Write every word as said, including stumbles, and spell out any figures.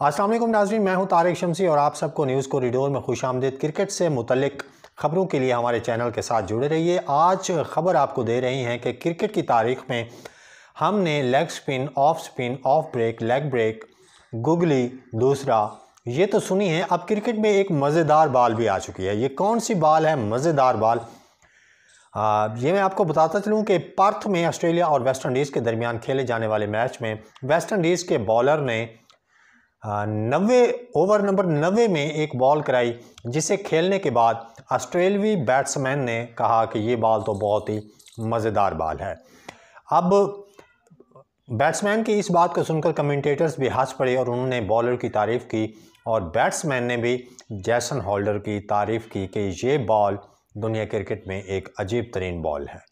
अस्सलाम वालेकुम नाज़रीन, मैं हूं तारिक शमसी और आप सबको न्यूज़ कोरिडोर में खुश आमदीद। क्रिकेट से मुतल्लिक ख़बरों के लिए हमारे चैनल के साथ जुड़े रहिए। आज ख़बर आपको दे रही हैं कि क्रिकेट की तारीख में हमने leg spin, off spin, off break, leg break, googly, doosra ये तो सुनी है। अब क्रिकेट में एक मज़ेदार बाल भी आ चुकी है। ये कौन सी बाल है मज़ेदार बाल? आ, ये मैं आपको बताता चलूँ कि पर्थ में ऑस्ट्रेलिया और वेस्ट इंडीज़ के दरमियान खेले जाने वाले मैच में वेस्ट इंडीज़ के बॉलर ने नब्बे ओवर नंबर नब्बे में एक बॉल कराई, जिसे खेलने के बाद ऑस्ट्रेलियाई बैट्समैन ने कहा कि ये बॉल तो बहुत ही मज़ेदार बॉल है। अब बैट्समैन की इस बात को सुनकर कमेंटेटर्स भी हंस पड़े और उन्होंने बॉलर की तारीफ़ की और बैट्समैन ने भी जैसन हॉल्डर की तारीफ़ की कि ये बॉल दुनिया क्रिकेट में एक अजीब तरीन बॉल है।